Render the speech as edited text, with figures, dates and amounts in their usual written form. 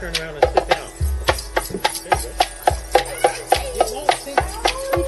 Turn around and sit down. There you go. It won't sink.